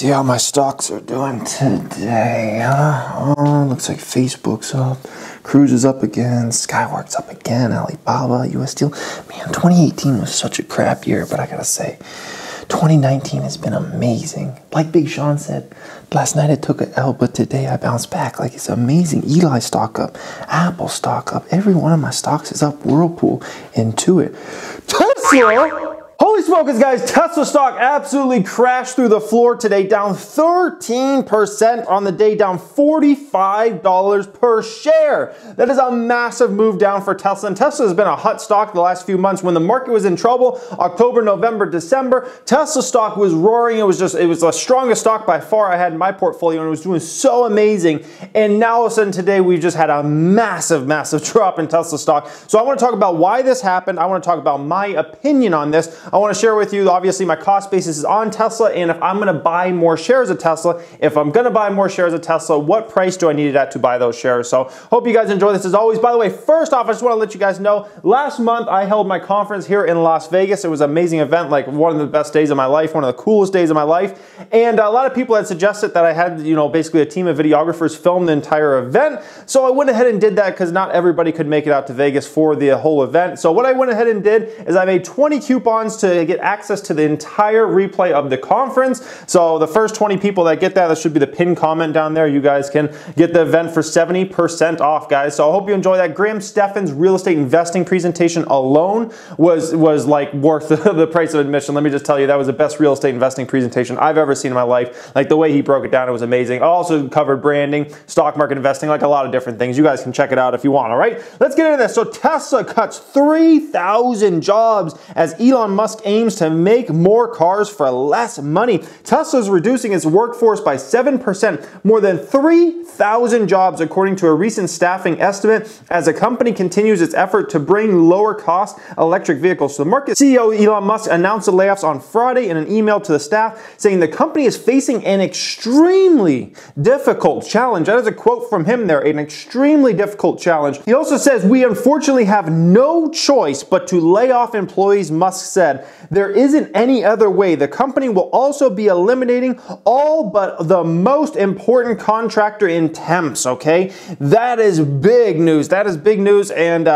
see how my stocks are doing today. Oh, looks like Facebook's up, Cruise is up again, Skyworks up again, Alibaba, U.S. Steel. Man, 2018 was such a crap year, but I gotta say, 2019 has been amazing. Like Big Sean said, last night I took an L, but today I bounced back. Like, it's amazing. Eli stock up, Apple stock up, every one of my stocks is up. Whirlpool, Intuit, Tesla. Holy smokers, guys, Tesla stock absolutely crashed through the floor today, down 13% on the day, down $45 per share. That is a massive move down for Tesla, and Tesla has been a hot stock the last few months. When the market was in trouble, October, November, December, Tesla stock was roaring. It was the strongest stock by far I had in my portfolio, and it was doing so amazing. And now all of a sudden today, we've just had a massive, massive drop in Tesla stock. So I wanna talk about why this happened. I wanna talk about my opinion on this. I want to share with you, obviously, my cost basis is on Tesla, and if I'm going to buy more shares of Tesla, what price do I need it at to buy those shares? So, hope you guys enjoy this as always. By the way, first off, I just want to let you guys know, last month I held my conference here in Las Vegas. It was an amazing event, like one of the best days of my life, one of the coolest days of my life, and a lot of people had suggested that I had, you know, basically a team of videographers film the entire event, so I went ahead and did that because not everybody could make it out to Vegas for the whole event. So what I went ahead and did is I made 20 coupons to get access to the entire replay of the conference. So the first 20 people that get that should be the pinned comment down there. You guys can get the event for 70% off, guys. So I hope you enjoy that. Graham Stephan's real estate investing presentation alone was like worth the price of admission. Let me just tell you, that was the best real estate investing presentation I've ever seen in my life. Like, the way he broke it down, it was amazing. I also covered branding, stock market investing, like a lot of different things. You guys can check it out if you want, all right? Let's get into this. So Tesla cuts 3,000 jobs as Elon Musk aims to make more cars for less money. Tesla's reducing its workforce by 7%, more than 3,000 jobs, according to a recent staffing estimate, as the company continues its effort to bring lower-cost electric vehicles to the market. CEO Elon Musk announced the layoffs on Friday in an email to the staff, saying the company is facing an extremely difficult challenge. That is a quote from him there, an extremely difficult challenge. He also says, "We unfortunately have no choice but to lay off employees," Musk said. "There isn't any other way. The company will also be eliminating all but the most important contractor in temps." Okay, that is big news. That is big news, and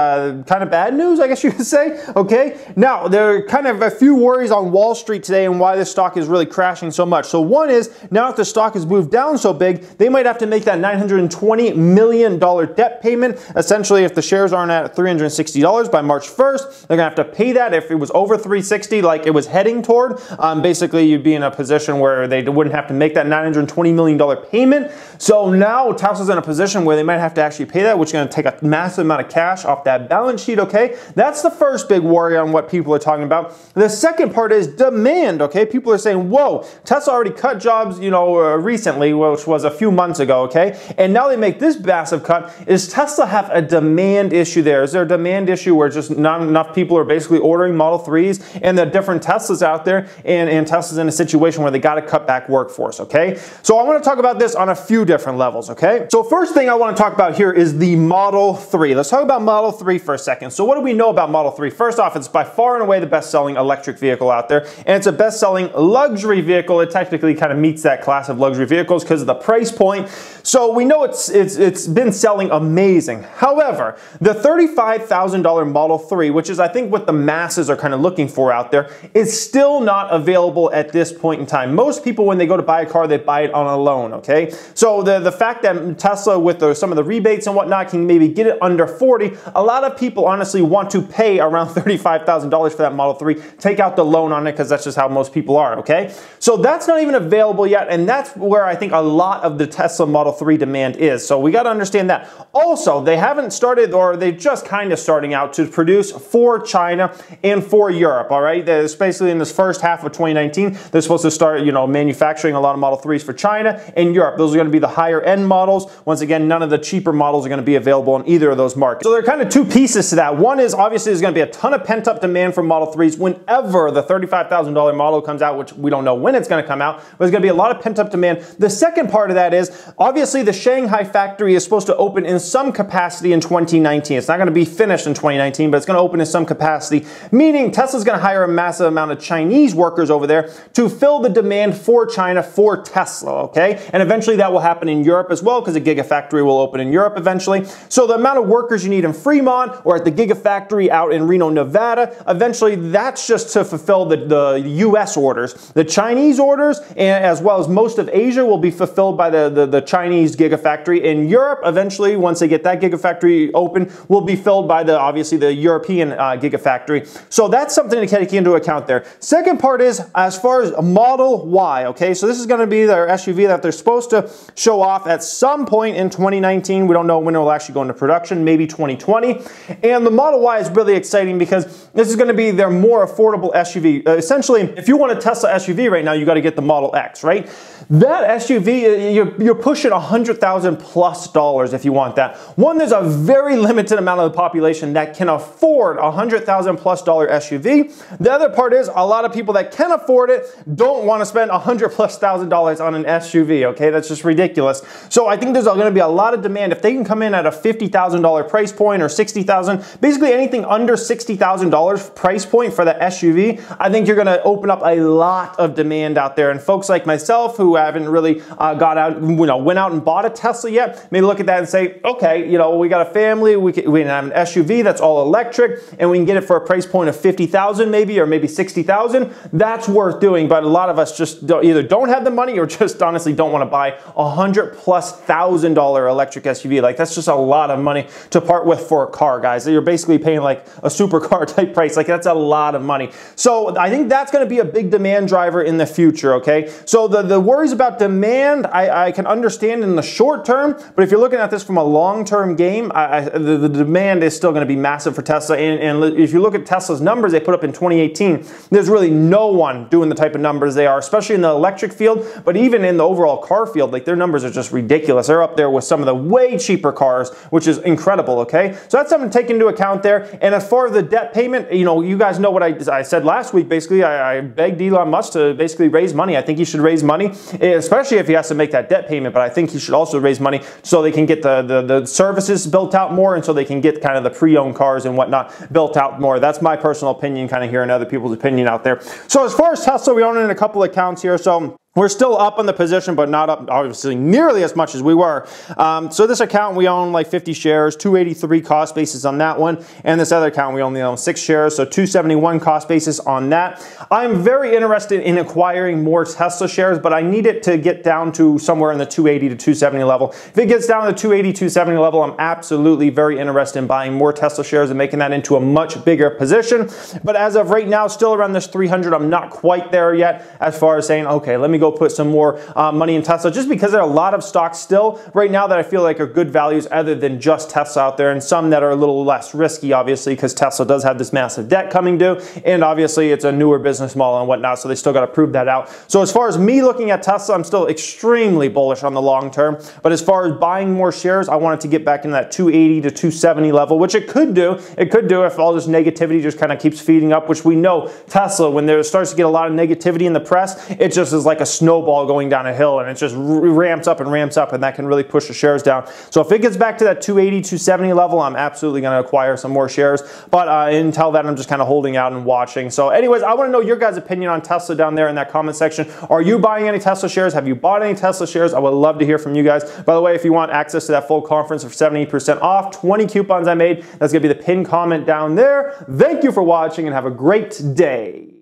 kind of bad news, I guess you could say. Okay, now there are kind of a few worries on Wall Street today and why this stock is really crashing so much. So one is, now if the stock has moved down so big, they might have to make that $920 million debt payment. Essentially, if the shares aren't at $360 by March 1st, they're gonna have to pay that. If it was over $360, like it was heading toward, basically you'd be in a position where they wouldn't have to make that $920 million payment. So now Tesla's in a position where they might have to actually pay that, which is going to take a massive amount of cash off that balance sheet, okay? That's the first big worry on what people are talking about. The second part is demand, okay? People are saying, whoa, Tesla already cut jobs, you know, recently, which was a few months ago, okay? And now they make this massive cut. Is Tesla have a demand issue there? Is there a demand issue where just not enough people are basically ordering Model 3s? And the different Teslas out there, and Tesla's in a situation where they got to cut back workforce, okay? So I want to talk about this on a few different levels, okay? So first thing I want to talk about here is the Model 3. Let's talk about Model 3 for a second. So what do we know about Model 3? First off, it's by far and away the best-selling electric vehicle out there, and it's a best-selling luxury vehicle. It technically kind of meets that class of luxury vehicles because of the price point. So we know it's been selling amazing. However, the $35,000 Model 3, which is I think what the masses are kind of looking for out there, is still not available at this point in time. Most people, when they go to buy a car, they buy it on a loan, okay? So the fact that Tesla, with some of the rebates and whatnot, can maybe get it under 40, a lot of people honestly want to pay around $35,000 for that Model 3, take out the loan on it, because that's just how most people are, okay? So that's not even available yet, and that's where I think a lot of the Tesla Model 3 demand is. So we got to understand that. Also, they haven't started, or they're just kind of starting out to produce for China and for Europe, all right? That's basically in this first half of 2019, they're supposed to start, you know, manufacturing a lot of Model 3s for China and Europe. Those are going to be the higher end models. Once again, none of the cheaper models are going to be available in either of those markets. So there are kind of two pieces to that. One is obviously there's going to be a ton of pent up demand for Model 3s whenever the $35,000 model comes out, which we don't know when it's going to come out, but there's going to be a lot of pent up demand. The second part of that is obviously the Shanghai factory is supposed to open in some capacity in 2019. It's not going to be finished in 2019, but it's going to open in some capacity, meaning Tesla's going to hire hire a massive amount of Chinese workers over there to fill the demand for China for Tesla, okay? And eventually that will happen in Europe as well, because a gigafactory will open in Europe eventually. So the amount of workers you need in Fremont or at the gigafactory out in Reno, Nevada, eventually that's just to fulfill the US orders. The Chinese orders, as well as most of Asia, will be fulfilled by the Chinese gigafactory. In Europe, eventually, once they get that gigafactory open, will be filled by the, obviously, the European gigafactory. So that's something to take into account there. Second part is as far as Model Y, okay? So this is gonna be their SUV that they're supposed to show off at some point in 2019. We don't know when it will actually go into production, maybe 2020. And the Model Y is really exciting because this is gonna be their more affordable SUV. Essentially, if you want a Tesla SUV right now, you gotta get the Model X, right? That SUV, you're pushing $100,000+ if you want that. One, there's a very limited amount of the population that can afford $100,000+ SUV. The other part is a lot of people that can afford it don't want to spend $100,000+ on an SUV, okay? That's just ridiculous. So I think there's going to be a lot of demand. If they can come in at a $50,000 price point or $60,000, basically anything under $60,000 price point for the SUV, I think you're going to open up a lot of demand out there. And folks like myself who haven't really went out and bought a Tesla yet, may look at that and say, okay, you know, we got a family, we can have an SUV that's all electric, and we can get it for a price point of $50,000 maybe, or maybe $60,000. That's worth doing, but a lot of us just either don't have the money or just honestly don't want to buy $100,000+ electric SUV. Like, that's just a lot of money to part with for a car, guys. You're basically paying like a supercar type price. Like, that's a lot of money. So I think that's going to be a big demand driver in the future, okay? So the worries about demand, I can understand in the short term, but if you're looking at this from a long-term game, the demand is still going to be massive for Tesla. And if you look at Tesla's numbers they put up in 2018, there's really no one doing the type of numbers they are, especially in the electric field, but even in the overall car field. Like, their numbers are just ridiculous. They're up there with some of the way cheaper cars, which is incredible, okay? So that's something to take into account there. And as far as the debt payment, you know, you guys know what I said last week. Basically, I begged Elon Musk to basically raise money. I think he should raise money, especially if he has to make that debt payment, but I think he should also raise money so they can get the services built out more, and so they can get kind of the pre-owned cars and whatnot built out more. That's my personal opinion, kind of hearing other people's opinion out there. So as far as Tesla, we own it in a couple of accounts here. So we're still up on the position, but not up obviously nearly as much as we were. So this account we own like 50 shares, 283 cost basis on that one. And this other account we only own 6 shares, so 271 cost basis on that. I'm very interested in acquiring more Tesla shares, but I need it to get down to somewhere in the 280 to 270 level. If it gets down to 280, 270 level, I'm absolutely very interested in buying more Tesla shares and making that into a much bigger position. But as of right now, still around this 300, I'm not quite there yet as far as saying, okay, let me go put some more money in Tesla, just because there are a lot of stocks still right now that I feel like are good values other than just Tesla out there, and some that are a little less risky, obviously, because Tesla does have this massive debt coming due, and obviously it's a newer business model and whatnot, so they still got to prove that out. So as far as me looking at Tesla, I'm still extremely bullish on the long term, but as far as buying more shares, I wanted to get back in that 280 to 270 level, which it could do. It could do if all this negativity just kind of keeps feeding up, which we know Tesla, when there starts to get a lot of negativity in the press, it just is like a snowball going down a hill, and it just ramps up, and that can really push the shares down. So if it gets back to that 280, 270 level, I'm absolutely going to acquire some more shares, but until then, I'm just kind of holding out and watching. So anyways, I want to know your guys' opinion on Tesla down there in that comment section. Are you buying any Tesla shares? Have you bought any Tesla shares? I would love to hear from you guys. By the way, if you want access to that full conference for 70% off, 20 coupons I made, that's going to be the pinned comment down there. Thank you for watching, and have a great day.